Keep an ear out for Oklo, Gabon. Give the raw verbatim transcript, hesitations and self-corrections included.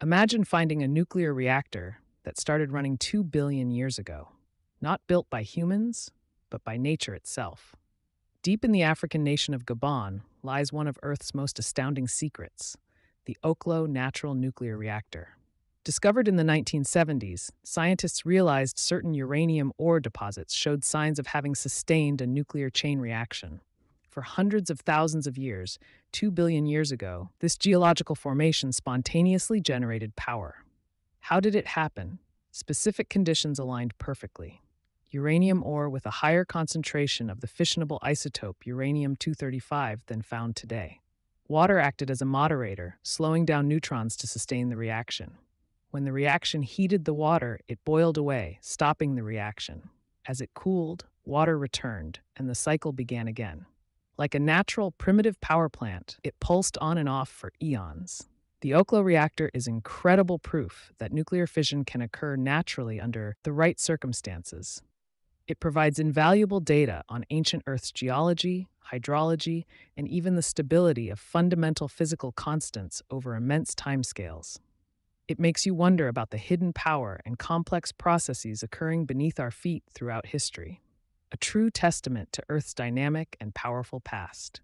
Imagine finding a nuclear reactor that started running two billion years ago, not built by humans, but by nature itself. Deep in the African nation of Gabon lies one of Earth's most astounding secrets, the Oklo natural nuclear reactor. Discovered in the nineteen seventies, scientists realized certain uranium ore deposits showed signs of having sustained a nuclear chain reaction. For hundreds of thousands of years, two billion years ago, this geological formation spontaneously generated power. How did it happen? Specific conditions aligned perfectly. Uranium ore with a higher concentration of the fissionable isotope uranium two thirty-five than found today. Water acted as a moderator, slowing down neutrons to sustain the reaction. When the reaction heated the water, it boiled away, stopping the reaction. As it cooled, water returned, and the cycle began again. Like a natural, primitive power plant, it pulsed on and off for eons. The Oklo reactor is incredible proof that nuclear fission can occur naturally under the right circumstances. It provides invaluable data on ancient Earth's geology, hydrology, and even the stability of fundamental physical constants over immense timescales. It makes you wonder about the hidden power and complex processes occurring beneath our feet throughout history, a true testament to Earth's dynamic and powerful past.